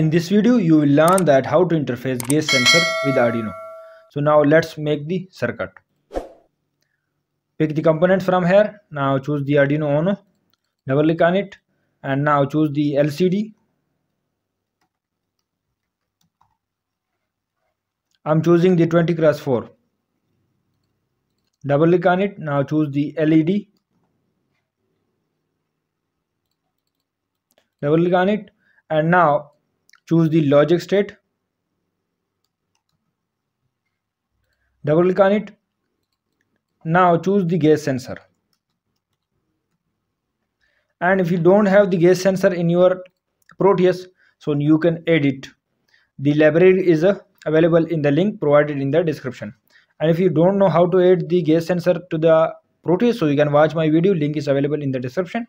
In this video you will learn that how to interface gas sensor with Arduino. So now let's make the circuit. Pick the components from here. Now choose the Arduino Uno, double click on it, and now choose the LCD. I'm choosing the 20x4. Double click on it. Now choose the LED. Double click on it, and now choose the logic state. Double click on it. Now choose the gas sensor. And if you don't have the gas sensor in your Proteus, so you can add it. The library is available in the link provided in the description. And if you don't know how to add the gas sensor to the Proteus, so you can watch my video. Link is available in the description.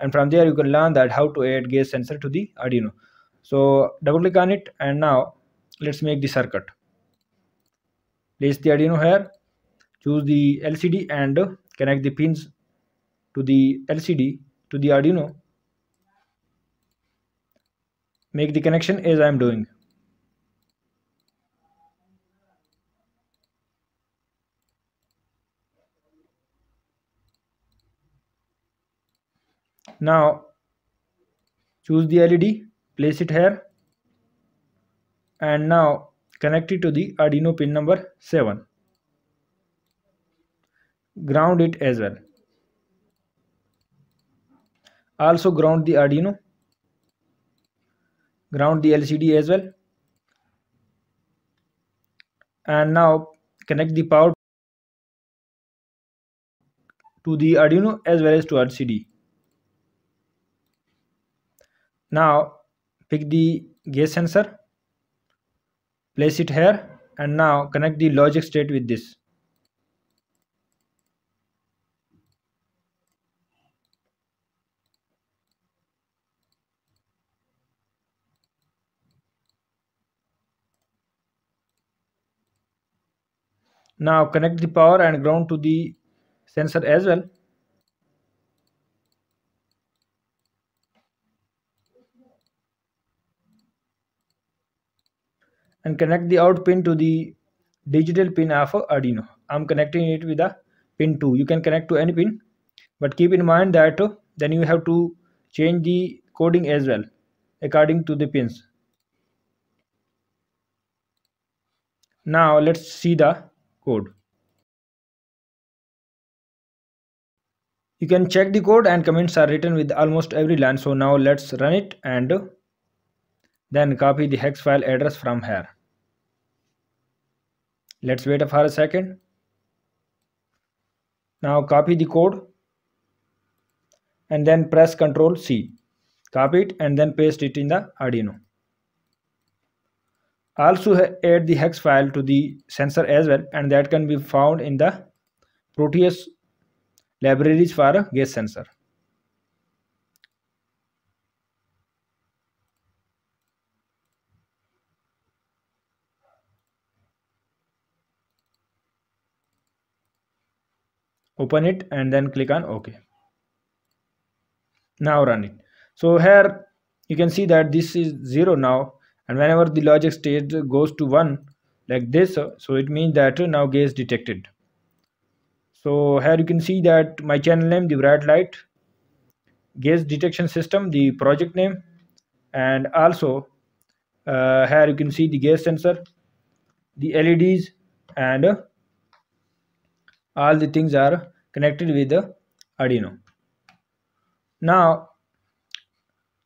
And from there you can learn that how to add gas sensor to the Arduino. So double click on it, and now let's make the circuit. Place the Arduino here, choose the LCD and connect the pins to the LCD to the Arduino. Make the connection as I am doing. Now choose the LED, place it here, and now connect it to the Arduino pin number 7. Ground it as well. Also ground the Arduino. Ground the LCD as well. And now connect the power to the Arduino as well as to LCD. Now pick the gas sensor, place it here, and now connect the logic state with this. Now connect the power and ground to the sensor as well. And connect the out pin to the digital pin of Arduino. I'm connecting it with a pin 2. You can connect to any pin, but keep in mind that then you have to change the coding as well according to the pins. Now let's see the code. You can check the code, and comments are written with almost every line. So now let's run it, and then copy the hex file address from here. Let's wait for a second. Now copy the code and then press Ctrl C. Copy it and then paste it in the Arduino. Also add the hex file to the sensor as well, and that can be found in the Proteus libraries for a gas sensor. Open it and then click on OK. Now run it. So here you can see that this is 0 now, and whenever the logic state goes to 1 like this, so it means that now gas detected. So here you can see that my channel name, The Bright Light, gas detection system, the project name, and also here you can see the gas sensor, the LEDs, and all the things are connected with the Arduino. Now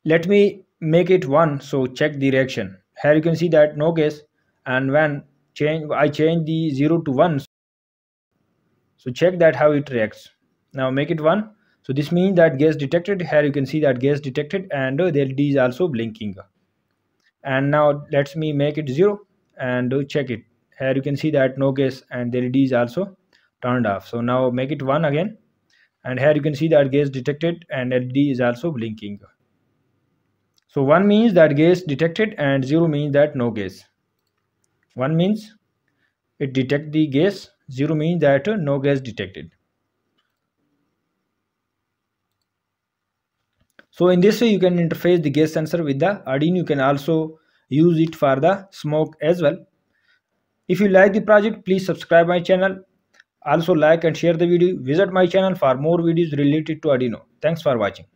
let me make it 1. So check the reaction. Here you can see that no gas, and when I change the 0 to 1, so check that how it reacts. Now make it 1. So this means that gas detected. Here you can see that gas detected, and the LED is also blinking. And now let me make it 0 and check it. Here you can see that no gas, and the LED is also turned off. So now make it 1 again, and here you can see that gas detected and LED is also blinking. So 1 means that gas detected, and 0 means that no gas. 1 means it detect the gas, 0 means that no gas detected. So in this way you can interface the gas sensor with the Arduino. You can also use it for the smoke as well. If you like the project, please subscribe my channel. Also like and share the video. Visit my channel for more videos related to Arduino. Thanks for watching.